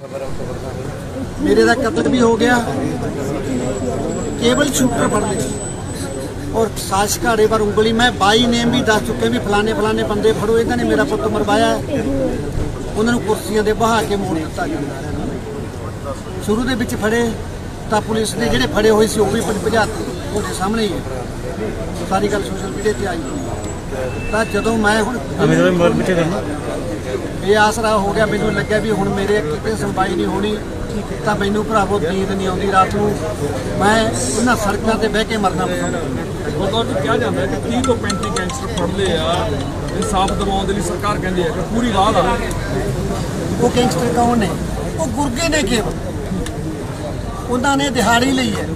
मेरे साथ कत्ल भी हो गया, केवल शूटर पड़ गए और साज का रेबर उंगली में बाई नेम भी दस चुके भी फलाने फलाने बंदे फड़ो इन्हों ने मेरा पुत मरवाया, उन्होंने कुर्सियां दे बहा के मोड़ दिता गया। शुरू के बिच फड़े तो पुलिस ने जोड़े फड़े हुए से वह भी भजाते, उन्हें सामने ही है सारी गल सोशल मीडिया पर आई हुई। तो जदों मैं हूँ आसरा हो गया, मैंने लगे भी हूँ मेरे कितने सुनवाई नहीं होनी, तो मैनू भरावो नींद नहीं आती रात को, मैं उन्होंने सड़कों पर बह के मरना पसंद। मतलब क्या जाता है कि 30 से 35 गैंगस्टर फड़े आ, इंसाफ दिवाने लिए सरकार कहती है कि पूरी राह आ। वो गैंगस्टर कौन ने? वो गुर्गे ने, केवल उन्होंने दिहाड़ी ली है,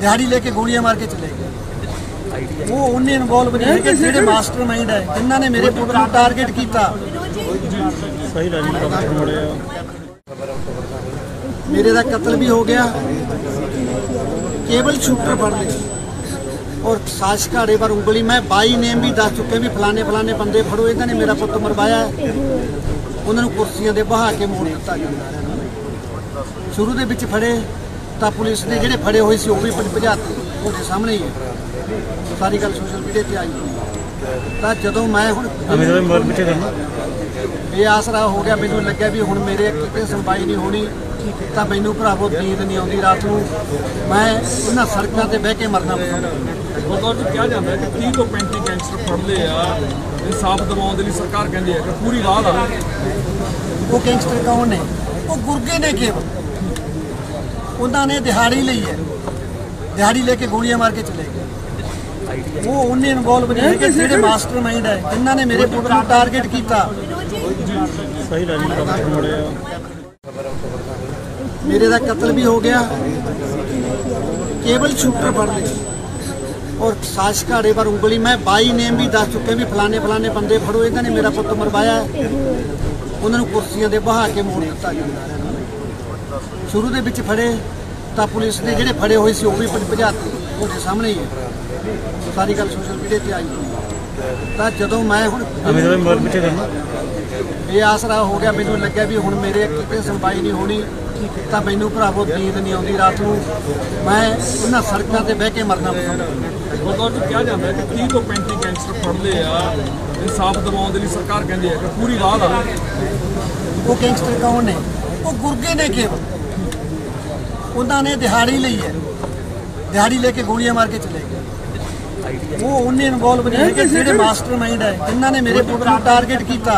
दिहाड़ी लेके गोलियां मार के चले गए। वो उन्हें इनवॉल्व नहीं है कि जेडे मास्टर माइंड है जिन्होंने मेरे पुत्र को टारगेट किया। मेरे साथ कत्ल भी हो गया, केवल शूटर पड़ गए और साज का रेबर उंगली में बाई नेम भी दस चुके भी फलाने फलाने बंदे फड़ो इन्होंने मेरा पुत मरवाया, उन्होंने कुर्सियां दे बहा के मोड़ दिता गया। शुरू के बिच फड़े तो पुलिस ने जोड़े फड़े हुए से वह भी भजाते, उन्हें सामने ही है सारी गल सोशल मीडिया पर आई हुई। तो जदों मैं हूँ ये आसरा हो गया, मैंने लगे भी हूँ मेरे कितने सुनवाई नहीं होनी, तो मैनू भरावो नींद नहीं आती रात को, मैं उन्होंने सड़कों पर बह के मरना पसंद। मतलब क्या जाता है कि 30 से 35 गैंगस्टर फड़े आ, इंसाफ दिवाने लिए सरकार कहती है कि पूरी राह आ। वो गैंगस्टर कौन ने? वो गुर्गे ने, केवल उन्होंने दिहाड़ी ली है, दिहाड़ी लेके गोलियां मार के चले गए। वो उन्हें इनवॉल्व नहीं है कि जेडे मास्टर माइंड है जिन्होंने मेरे पुत्र को टारगेट किया। मेरे साथ कत्ल भी हो गया, केवल शूटर पड़ गए और साज का रेबर उंगली में बाई नेम भी दस चुके भी फलाने फलाने बंदे फड़ो इन्होंने मेरा पुत मरवाया, उन्होंने कुर्सियां दे बहा के मोड़ दिता गया। शुरू के बिच फड़े तो पुलिस ने जोड़े फड़े हुए से वह भी भजाते, उन्हें सामने ही है सारी गल सोशल मीडिया पर आई हुई। तो जदों मैं हूँ ये आसरा हो गया, मैंने लगे भी हूँ मेरे कितने सुनवाई नहीं होनी, तो मैनू भरावो नींद नहीं आती रात को, मैं उन्होंने सड़कों पर बह के मरना पसंद। मतलब क्या जाता है कि 30 से 35 गैंगस्टर फड़े आ, इंसाफ दिवाने लिए सरकार कहती है कि पूरी राह आ। वो गैंगस्टर कौन ने? वो गुर्गे ने, केवल उन्होंने दिहाड़ी ली है, दिहाड़ी लेके गोलियां मार के चले गए। वो उन्हें इनवॉल्व नहीं है कि जेडे मास्टर माइंड है जिन्होंने मेरे पुत्र को टारगेट किया।